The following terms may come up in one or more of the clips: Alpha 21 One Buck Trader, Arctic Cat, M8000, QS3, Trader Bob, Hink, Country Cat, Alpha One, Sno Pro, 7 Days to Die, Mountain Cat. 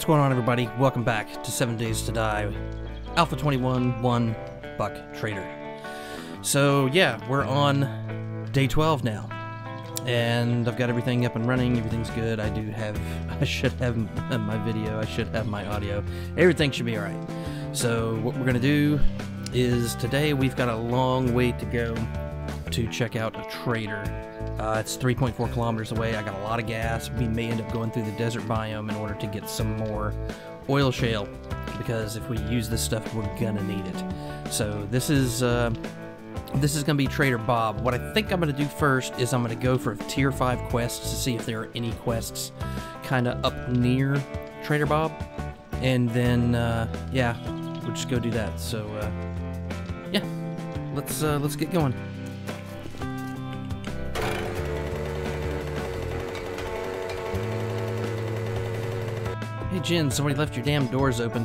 What's going on, everybody? Welcome back to 7 Days to Die, Alpha 21 One Buck Trader. So yeah, we're on day 12 now, and I've got everything up and running. Everything's good. I should have my video. I should have my audio. Everything should be all right. So what we're gonna do is today we've got a long way to go to check out a trader. It's 3.4 kilometers away. I got a lot of gas. We may end up going through the desert biome in order to get some more oil shale, because if we use this stuff, we're gonna need it. So this is gonna be Trader Bob. What I think I'm gonna do first is I'm gonna go for tier 5 quests to see if there are any quests kind of up near Trader Bob, and then yeah, we'll just go do that. So yeah, let's get going. Hey Jen, somebody left your damn doors open.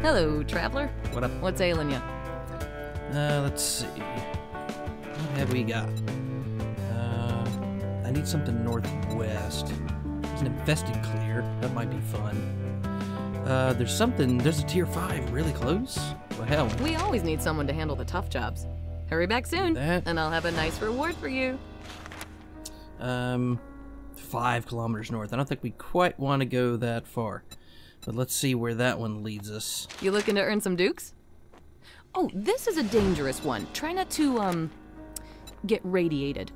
Hello, traveler. What up? What's ailing you? Let's see. What have we got? I need something northwest. There's an invested clear. That might be fun. There's a tier 5 really close. Well, hell. We always need someone to handle the tough jobs. Hurry back soon, and I'll have a nice reward for you. 5 kilometers north. I don't think we quite want to go that far, but let's see where that one leads us. You looking to earn some dukes? Oh, this is a dangerous one. Try not to get radiated.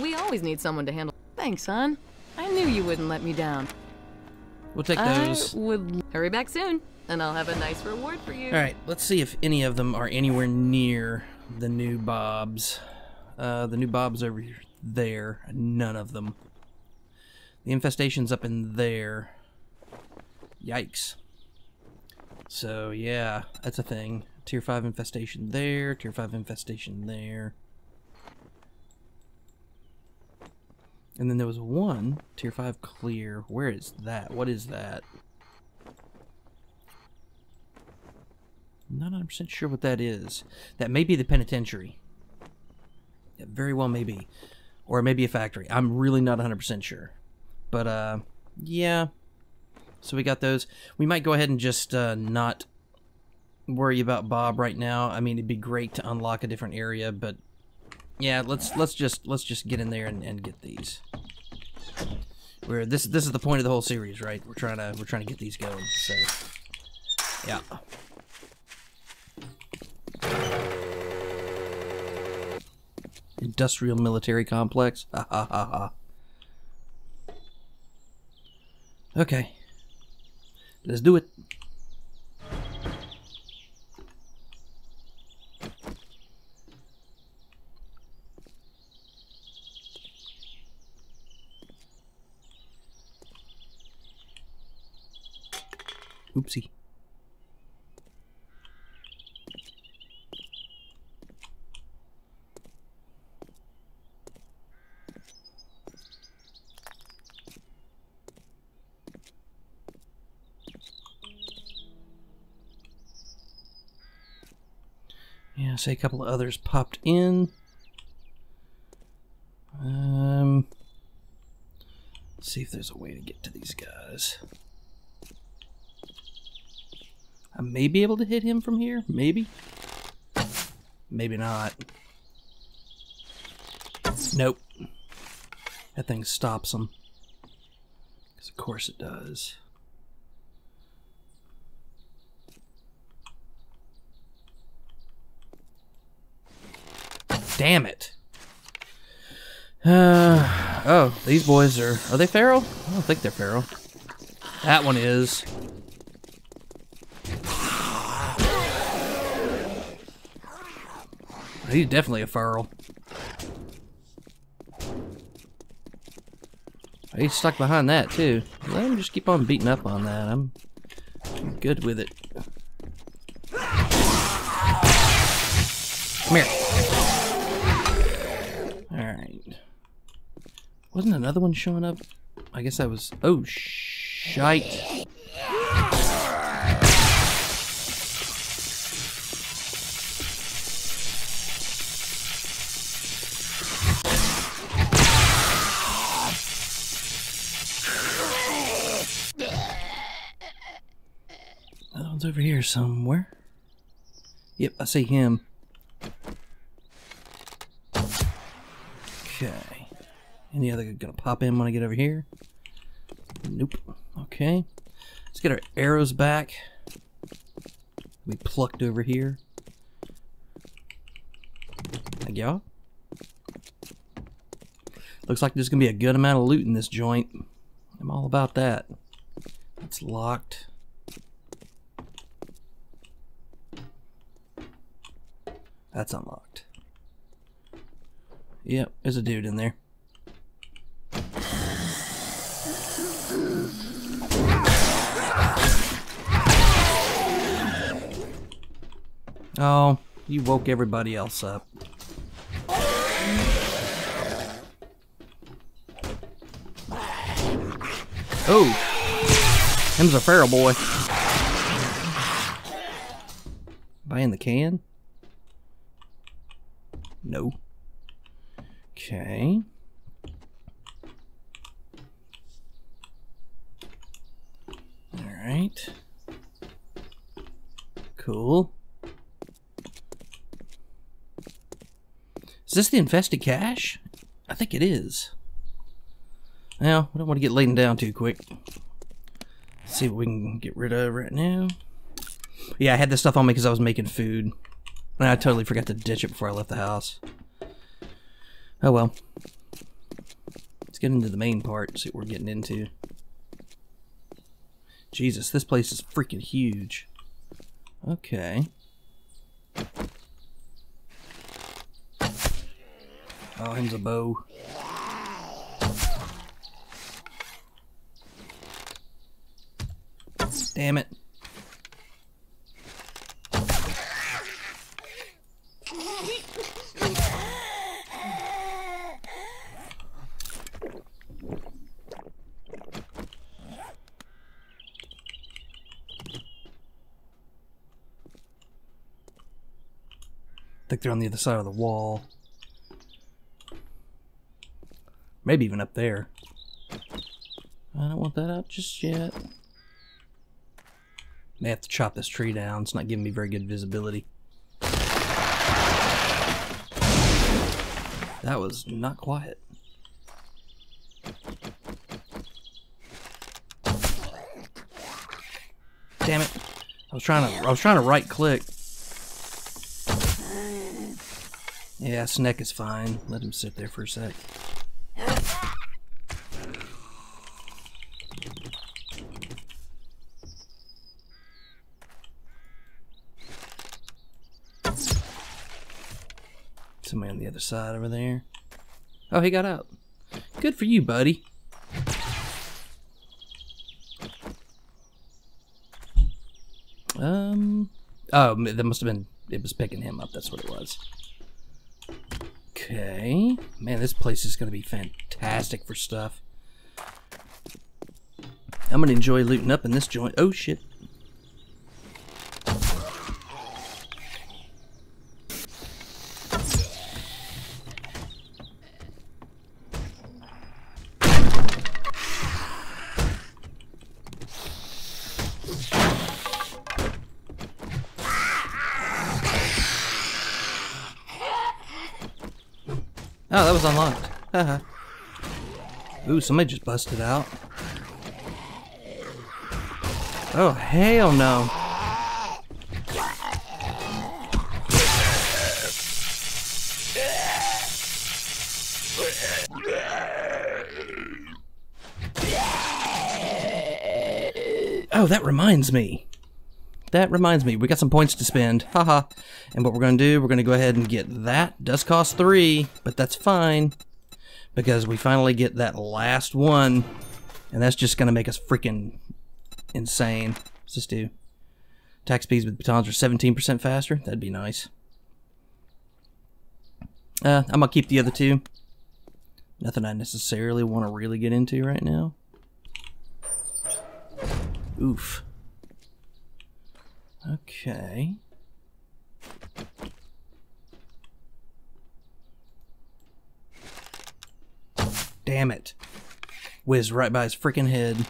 We always need someone to handle. Thanks, hon. I knew you wouldn't let me down. We'll take those. Hurry back soon, and I'll have a nice reward for you. All right, let's see if any of them are anywhere near the new Bob's. The new Bob's over there. None of them. The infestation's up in there. Yikes. So yeah, that's a thing. Tier 5 infestation there, tier 5 infestation there. And then there was one tier 5 clear. Where is that? What is that? I'm not 100% sure what that is. That may be the penitentiary. It very well may be. Or it may be a factory. I'm really not 100% sure. But, yeah, so we got those. We might go ahead and just not worry about Bob right now. I mean, it'd be great to unlock a different area, but yeah, let's just get in there and get these. Where this is the point of the whole series, right? We're trying to get these going. So yeah. Industrial military complex. Ha ha ha ha. Okay, let's do it. Oopsie. Yeah, say a couple of others popped in. Let's see if there's a way to get to these guys. I may be able to hit him from here, maybe. Maybe not. Nope. That thing stops him. 'Cause of course it does. Damn it. Oh, these boys are they feral? I don't think they're feral. That one is. He's definitely a feral. He's stuck behind that too. Let him just keep on beating up on that. I'm good with it. Come here. Alright. Wasn't another one showing up? I guess that was... Oh, shite. over here somewhere. Yep, I see him. Okay. Any other gonna pop in when I get over here? Nope. Okay. Let's get our arrows back. We plucked over here. Thank y'all. Looks like there's gonna be a good amount of loot in this joint. I'm all about that. It's locked. That's unlocked. Yep, there's a dude in there. Oh, you woke everybody else up. Oh, him's a feral boy. Am I in the can? No. Okay. All right. Cool. Is this the infested cache? I think it is. Now, I don't want to get laden down too quick. Let's see what we can get rid of right now. Yeah, I had this stuff on me because I was making food. And I totally forgot to ditch it before I left the house. Oh well. Let's get into the main part and see what we're getting into. Jesus, this place is freaking huge. Okay. Oh, him's a bow. Damn it. I think they're on the other side of the wall. Maybe even up there. I don't want that up just yet. May have to chop this tree down. It's not giving me very good visibility. That was not quiet. Damn it! I was trying to right click. Yeah, Sneck is fine. Let him sit there for a sec. Somebody on the other side over there. Oh, he got out. Good for you, buddy. Oh, that must have been. It was picking him up. That's what it was. Okay. Man, this place is gonna be fantastic for stuff. I'm gonna enjoy looting up in this joint. Oh shit. Oh, that was unlocked. Haha. Ooh, somebody just busted out. Oh, hell no. Oh, that reminds me. We got some points to spend. Haha. And what we're going to do, we're going to go ahead and get that. Does cost 3, but that's fine. Because we finally get that last one. And that's just going to make us freaking insane. What's this do? Attack speeds with batons are 17% faster. That'd be nice. I'm going to keep the other two. Nothing I necessarily want to really get into right now. Oof. Okay. Damn it. Whizzed right by his freaking head.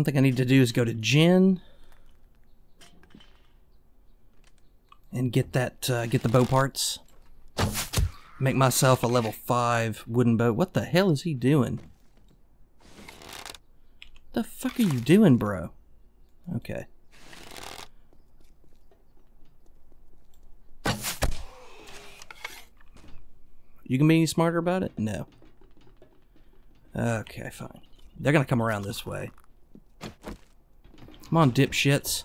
One thing I need to do is go to Gin and get that, get the bow parts. Make myself a level 5 wooden bow. What the hell is he doing? The fuck are you doing, bro? Okay. You can be any smarter about it? No. Okay, fine. They're gonna come around this way. Come on, dipshits.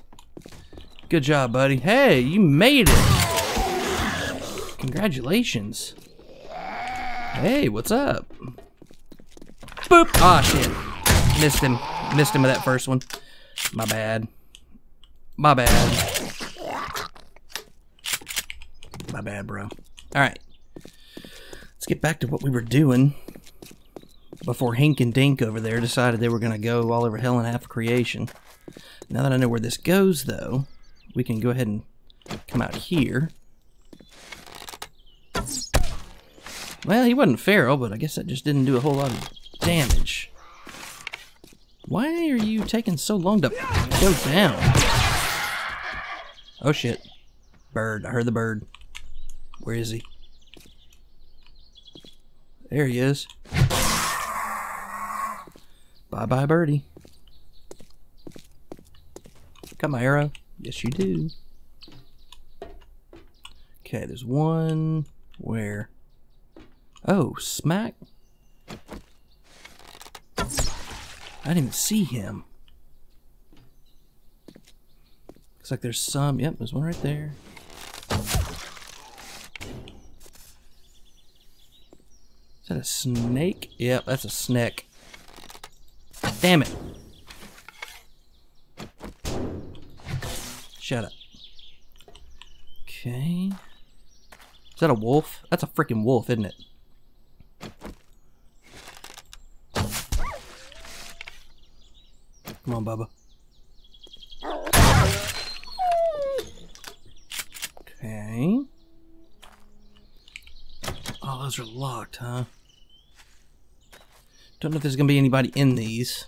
Good job, buddy. Hey, you made it! Congratulations. Hey, what's up? Boop! Aw, shit. Missed him. Missed him with that first one. My bad. My bad. My bad, bro. Alright. Let's get back to what we were doing before Hink and Dink over there decided they were going to go all over hell and half creation. Now that I know where this goes, though, we can go ahead and come out here. Well, he wasn't feral, but I guess that just didn't do a whole lot of damage. Why are you taking so long to go down? Oh, shit. Bird. I heard the bird. Where is he? There he is. Bye-bye, birdie. Got my arrow? Yes, you do. Okay, there's one... where? Oh, smack. I didn't even see him. Looks like there's some... yep, there's one right there. Is that a snake? Yep, that's a snake. Damn it. Shut up. Okay. Is that a wolf? That's a freaking wolf, isn't it? Come on, Bubba. Okay. Oh, those are locked, huh? Don't know if there's gonna be anybody in these.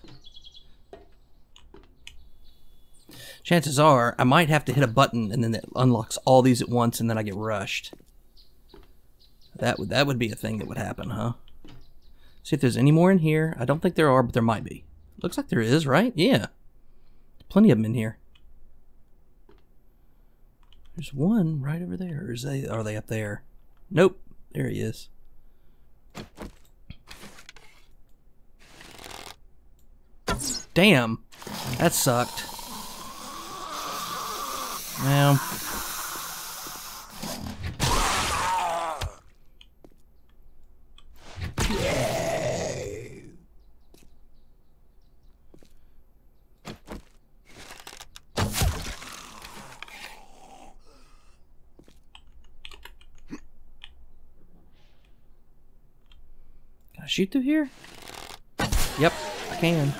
Chances are, I might have to hit a button and then it unlocks all these at once and then I get rushed. That would be a thing that would happen, huh? See if there's any more in here. I don't think there are, but there might be. Looks like there is, right? Yeah. Plenty of them in here. There's one right over there. Or are they up there? Nope. There he is. Damn, that sucked. Well, can I shoot through here? Yep, I can.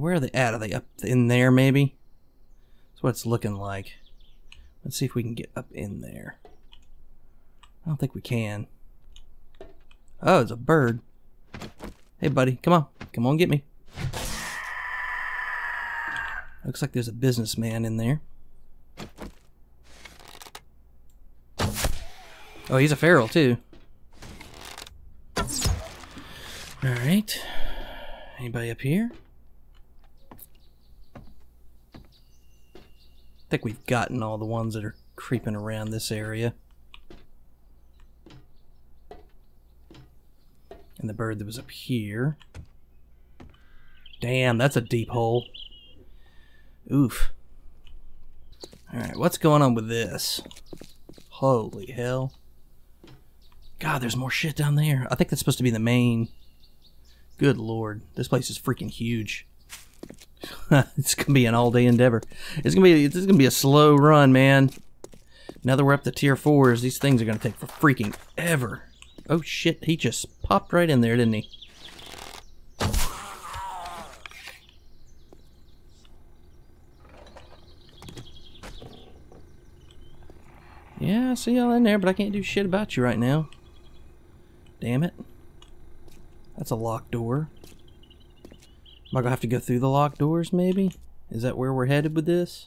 Where are they at? Are they up in there, maybe? That's what it's looking like. Let's see if we can get up in there. I don't think we can. Oh, it's a bird. Hey, buddy. Come on. Come on, get me. Looks like there's a businessman in there. Oh, he's a feral, too. Alright. Anybody up here? I think we've gotten all the ones that are creeping around this area. And the bird that was up here. Damn, that's a deep hole. Oof. Alright, what's going on with this? Holy hell. God, there's more shit down there. I think that's supposed to be the main. Good lord. This place is freaking huge. It's gonna be an all-day endeavor. It's gonna be a slow run, man. Now that we're up to tier 4s, these things are gonna take for freaking ever. Oh shit! He just popped right in there, didn't he? Yeah, I see y'all in there, but I can't do shit about you right now. Damn it! That's a locked door. Am I gonna have to go through the locked doors, maybe? Is that where we're headed with this?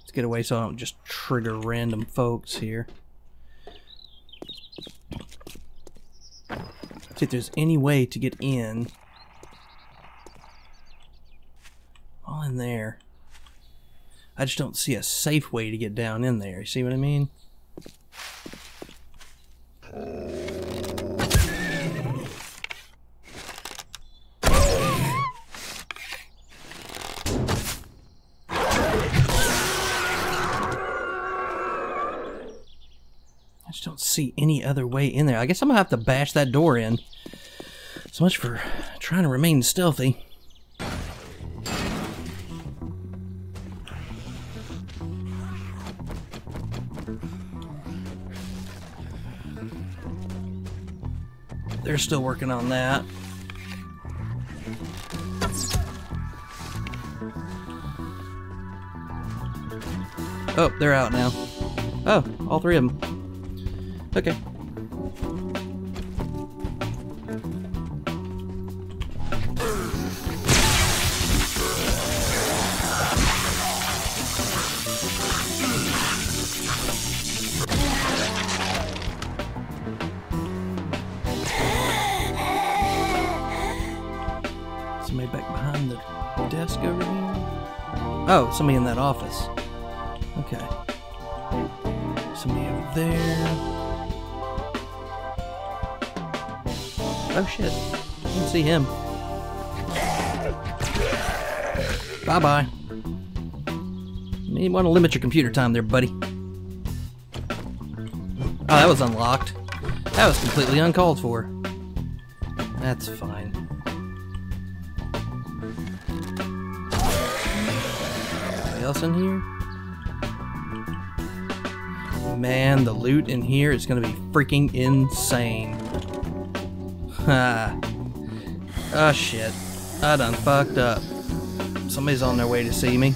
Let's get away so I don't just trigger random folks here. Let's see if there's any way to get in. All in there. I just don't see a safe way to get down in there. You see what I mean? I just don't see any other way in there. I guess I'm gonna have to bash that door in. So much for trying to remain stealthy. They're still working on that. Oh, they're out now. Oh, all three of them. Okay. Oh, somebody in that office. Okay. Somebody over there. Oh shit. I didn't see him. Bye-bye. You want to limit your computer time there, buddy. Oh, that was unlocked. That was completely uncalled for. That's fine. Else in here? Man, the loot in here is gonna be freaking insane. Ha. Oh shit. I done fucked up. Somebody's on their way to see me.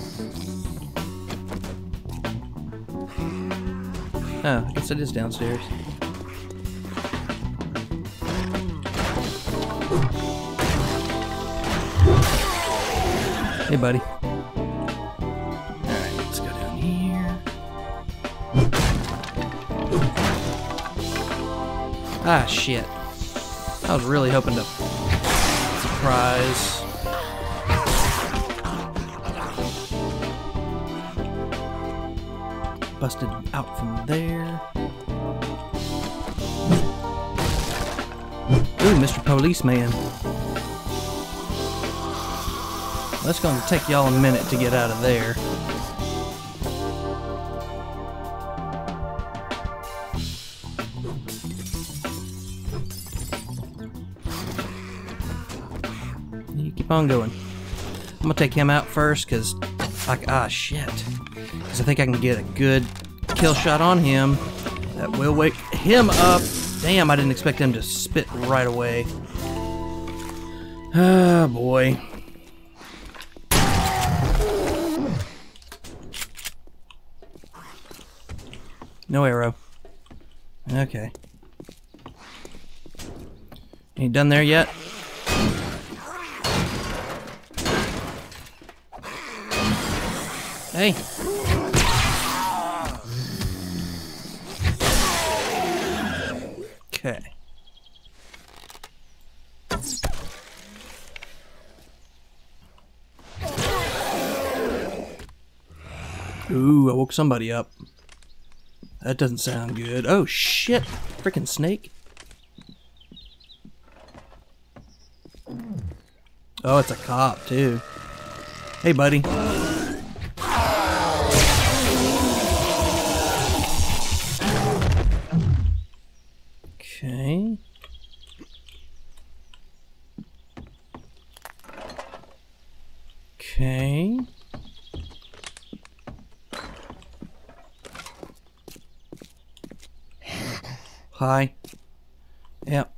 Oh, I guess it is downstairs. Hey, buddy. Ah, shit. I was really hoping to surprise. Busted out from there. Ooh, Mr. Policeman. That's gonna take y'all a minute to get out of there. Keep on going. I'm gonna take him out first because I think I can get a good kill shot on him that will wake him up. Damn, I didn't expect him to spit right away. Oh boy. No arrow. Okay. Ain't done there yet. Hey! Okay. Ooh, I woke somebody up. That doesn't sound good. Oh shit! Frickin' snake. Oh, it's a cop too. Hey, buddy. Okay. Okay. Hi. Yep.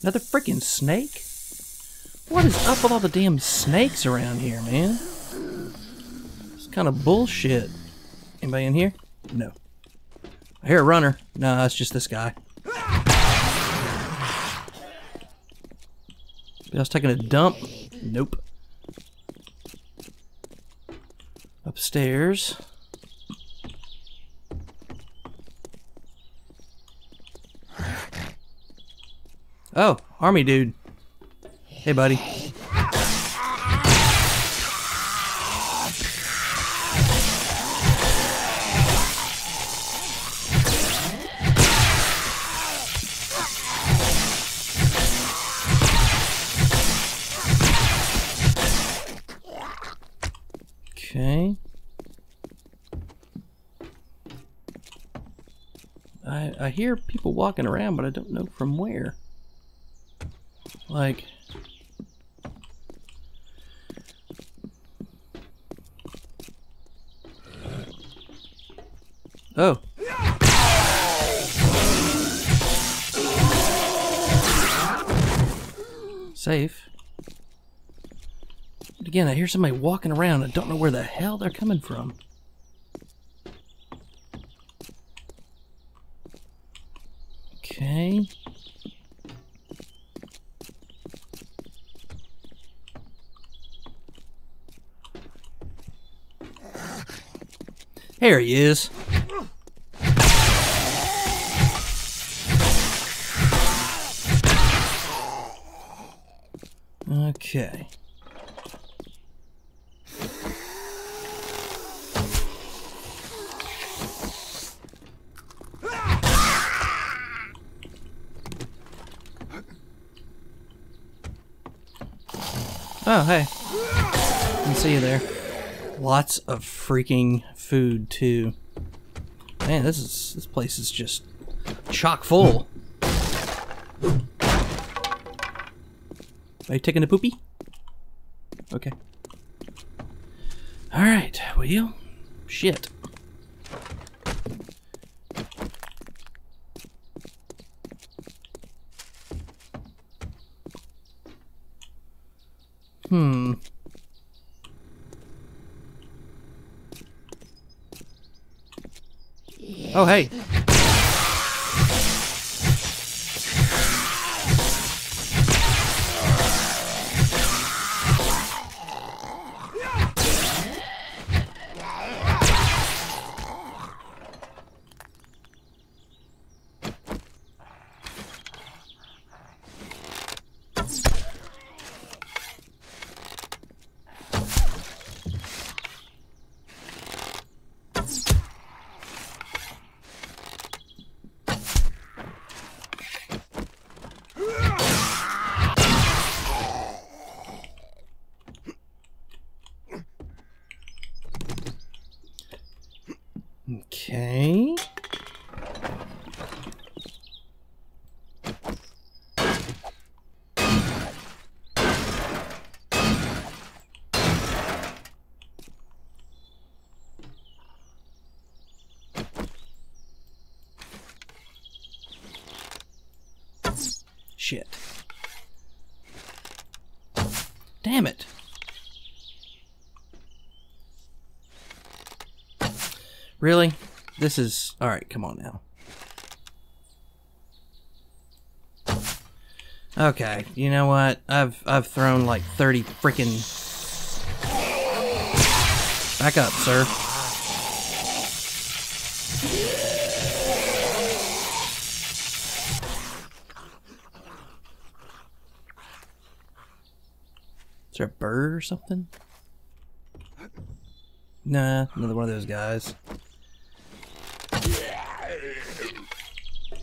Another freaking snake? What is up with all the damn snakes around here, man? It's kind of bullshit. Anybody in here? No. I hear a runner. Nah, it's just this guy. I was taking a dump. Nope. Upstairs. Oh, army dude. Hey, buddy. Okay. I hear people walking around, but I don't know from where. Like, oh, safe. But again, I hear somebody walking around. I don't know where the hell they're coming from. Okay. There he is. Okay. Oh, hey. I can see you there. Lots of freaking food too. Man, this place is just chock full. Are you taking a poopy? Okay. All right. Well, shit. Hmm. Oh, hey. Okay. Shit. Damn it. Really? This is... Alright, come on now. Okay, you know what? I've thrown like 30 frickin'... Back up, sir. Is there a bird or something? Nah, another one of those guys.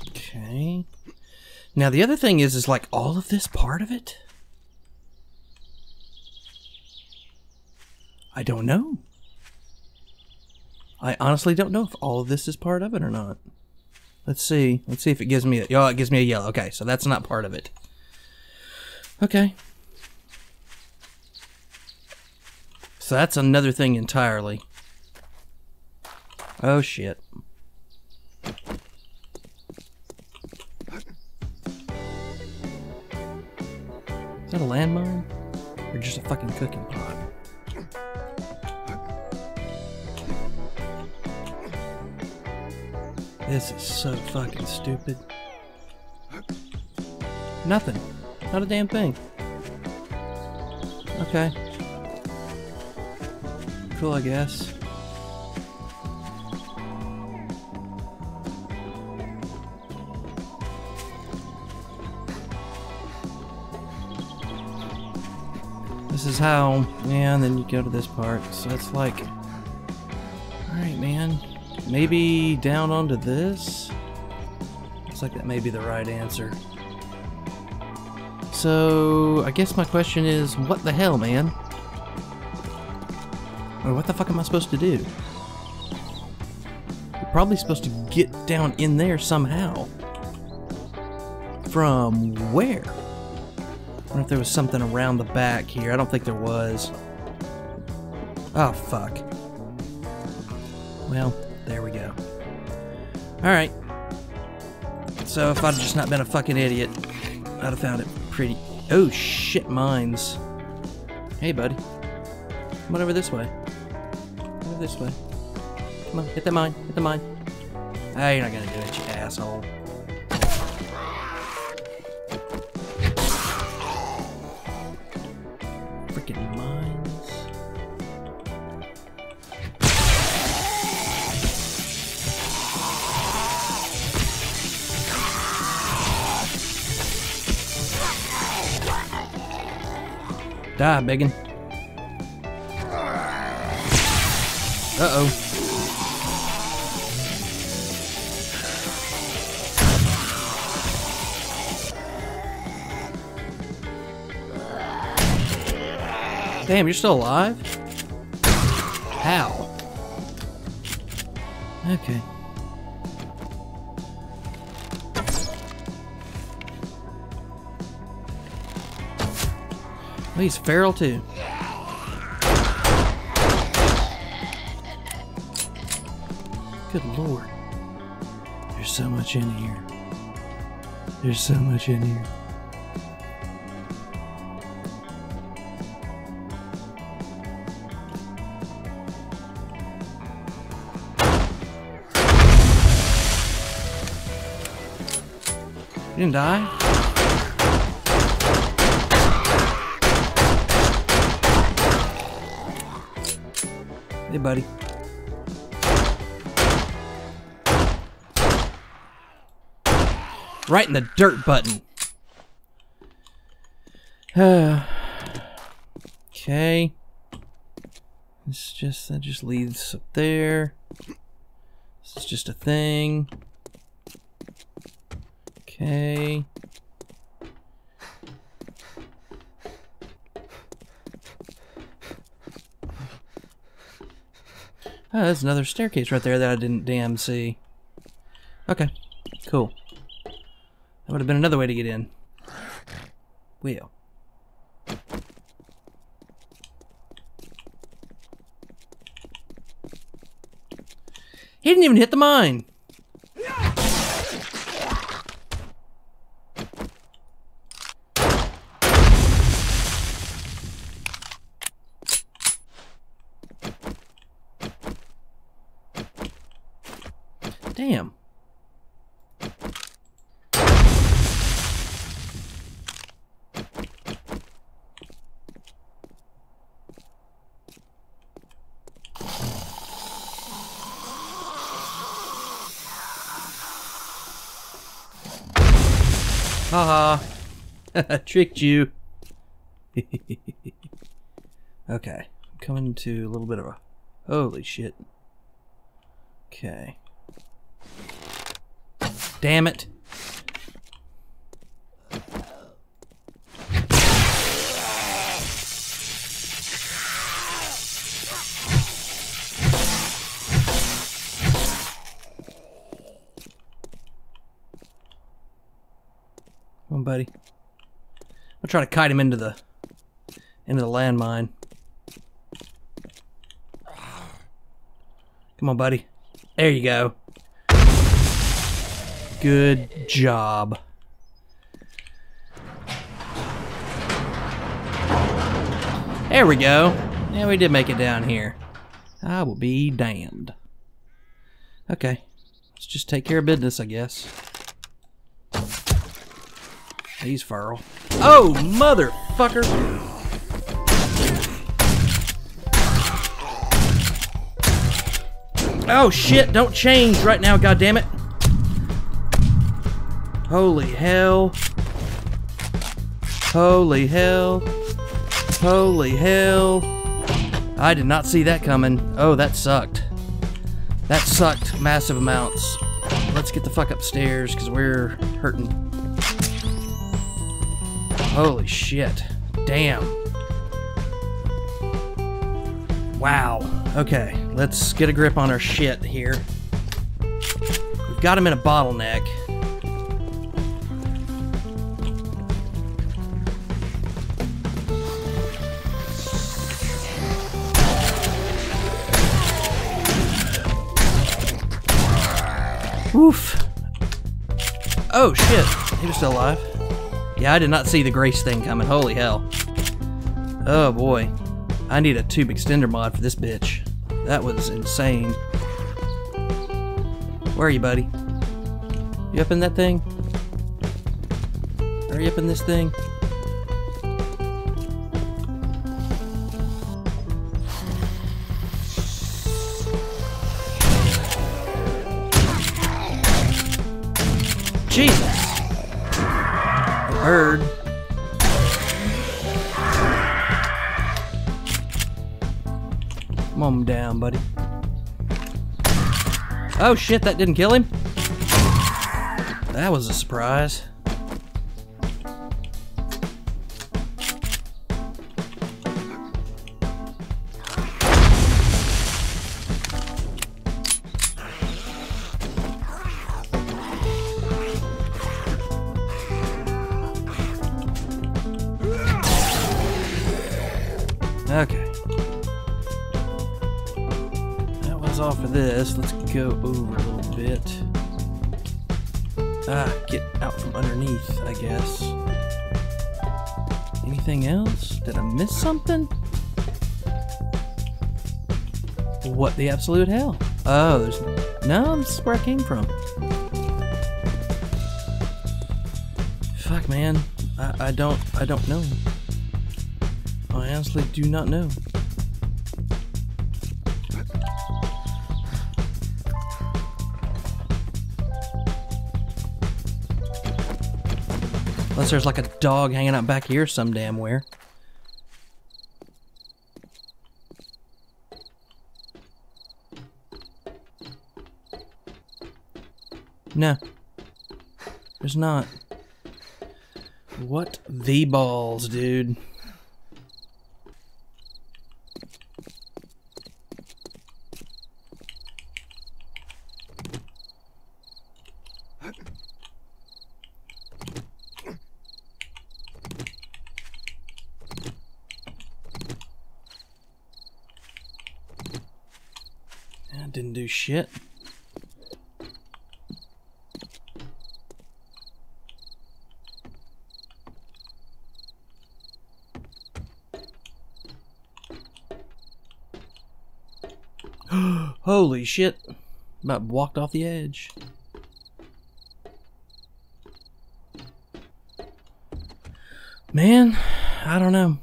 Okay. Now the other thing is like all of this part of it? I don't know. I honestly don't know if all of this is part of it or not. Let's see. Let's see if it gives me a... Oh, it gives me a yellow. Okay, so that's not part of it. Okay. So that's another thing entirely. Oh, shit. Is that a landmine? We're just a fucking cooking pot. This is so fucking stupid. Nothing. Not a damn thing. Okay. Cool, I guess. This is how, yeah, and then you go to this part, so it's like, alright man, maybe down onto this? Looks like that may be the right answer. So, I guess my question is, what the hell, man? Or what the fuck am I supposed to do? You're probably supposed to get down in there somehow. From where? I wonder if there was something around the back here. I don't think there was. Oh, fuck. Well, there we go. Alright. So, if I'd just not been a fucking idiot, I'd have found it pretty... Oh, shit, mines. Hey, buddy. Come on over this way. Over this way. Come on, hit that mine. Hit the mine. Ah, you're not gonna do it, you asshole. Die, Megan. Uh-oh. Damn, you're still alive? How? Okay. Oh, he's feral too. Good lord. There's so much in here. There's so much in here. You didn't die? Hey, buddy. Right in the dirt button. Okay. It's just, that just leads up there. This is just a thing. Okay. Oh, there's another staircase right there that I didn't damn see. Okay, cool. That would have been another way to get in. Well. He didn't even hit the mine! Damn. Haha. Tricked you. Okay. I'm coming to a little bit of a... Holy shit. Okay. Damn it. Come on, buddy. I'll try to kite him into the landmine. Come on, buddy. There you go. Good job. There we go. Yeah, we did make it down here. I will be damned. Okay. Let's just take care of business, I guess. He's feral. Oh, motherfucker! Oh, shit! Don't change right now, goddammit! Holy hell. Holy hell. Holy hell. I did not see that coming. Oh, that sucked. That sucked massive amounts. Let's get the fuck upstairs, because we're hurting. Holy shit. Damn. Wow. Okay, let's get a grip on our shit here. We've got him in a bottleneck. Oof. Oh shit, he was still alive. Yeah, I did not see the grace thing coming, holy hell. Oh boy, I need a tube extender mod for this bitch. That was insane. Where are you, buddy? You up in that thing? Are you up in this thing? Jesus! A bird. Come on down, buddy. Oh shit, that didn't kill him? That was a surprise. Okay. That was all for this. Let's go over a little bit. Ah, get out from underneath, I guess. Anything else? Did I miss something? What the absolute hell? Oh, there's no, this is where I came from. Fuck, man. I don't know. I honestly do not know. Unless there's like a dog hanging out back here some damn where. No. There's not. What the balls, dude. Didn't do shit. Holy shit. About walked off the edge. Man, I don't know.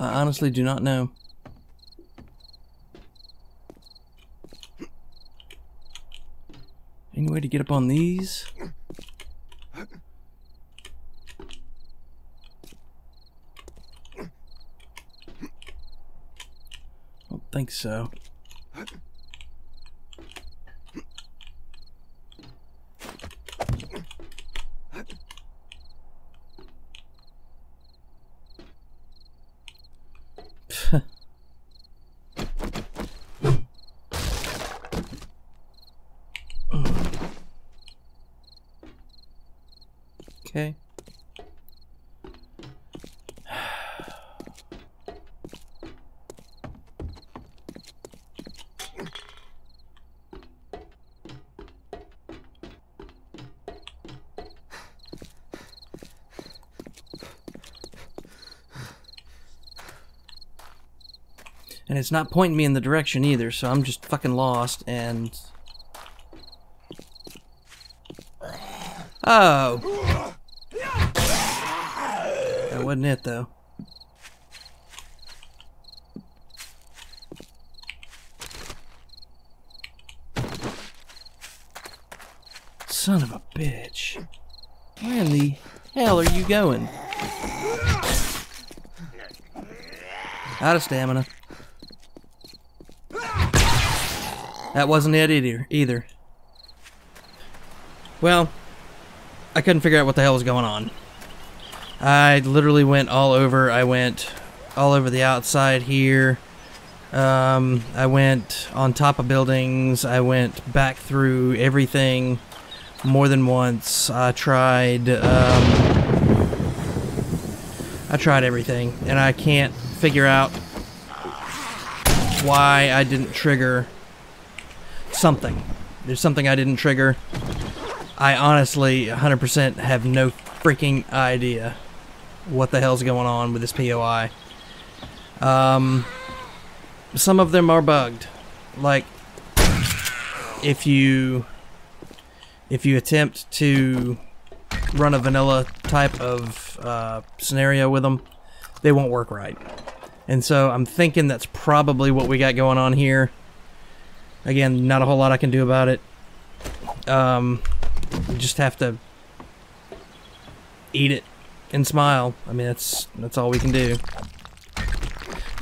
I honestly do not know. Any way to get up on these? Don't think so. Okay. And it's not pointing me in the direction either, so I'm just fucking lost and... Oh! That wasn't it though. Son of a bitch. Where in the hell are you going? Out of stamina. That wasn't it either. Well, I couldn't figure out what the hell was going on. I literally went all over. I went all over the outside here. I went on top of buildings. I went back through everything. More than once, I tried everything, and I can't figure out why I didn't trigger something. There's something I didn't trigger. I honestly, 100% have no freaking idea what the hell's going on with this POI. Some of them are bugged. Like, if you attempt to run a vanilla type of scenario with them, they won't work right. And so I'm thinking that's probably what we got going on here. Again, not a whole lot I can do about it. You just have to eat it and smile. I mean, that's all we can do.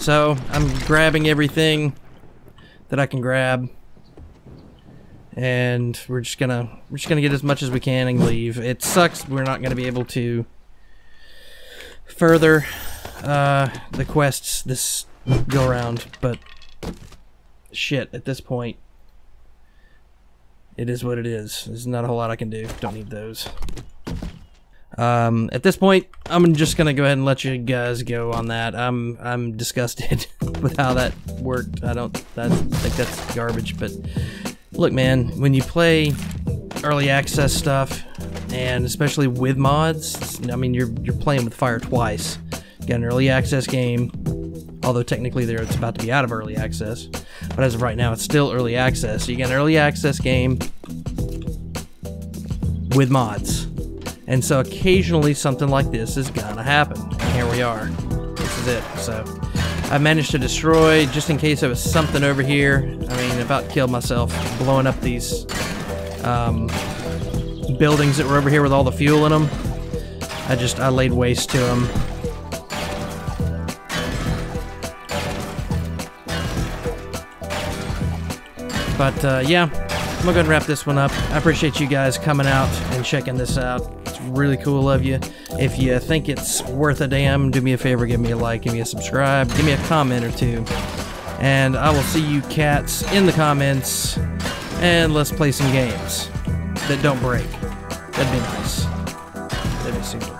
So I'm grabbing everything that I can grab. And we're just gonna get as much as we can and leave. It sucks we're not gonna be able to further the quests this go around, but shit, at this point it is what it is. There's not a whole lot I can do. Don't need those. At this point I'm just gonna go ahead and let you guys go on that. I'm disgusted with how that worked. I think that's garbage, but look, man, when you play early access stuff, and especially with mods, I mean, you're playing with fire twice. You got an early access game, although technically it's about to be out of early access, but as of right now, it's still early access. So you got an early access game with mods. And so occasionally something like this is gonna happen. And here we are. This is it. So I managed to destroy, just in case there was something over here. I mean, about killed myself blowing up these buildings that were over here with all the fuel in them. I laid waste to them. But yeah, I'm gonna wrap this one up. I appreciate you guys coming out and checking this out. It's really cool of you. If you think it's worth a damn, do me a favor, give me a like, give me a subscribe, give me a comment or two. And I will see you cats in the comments, and let's play some games that don't break. That'd be nice. That'd be super.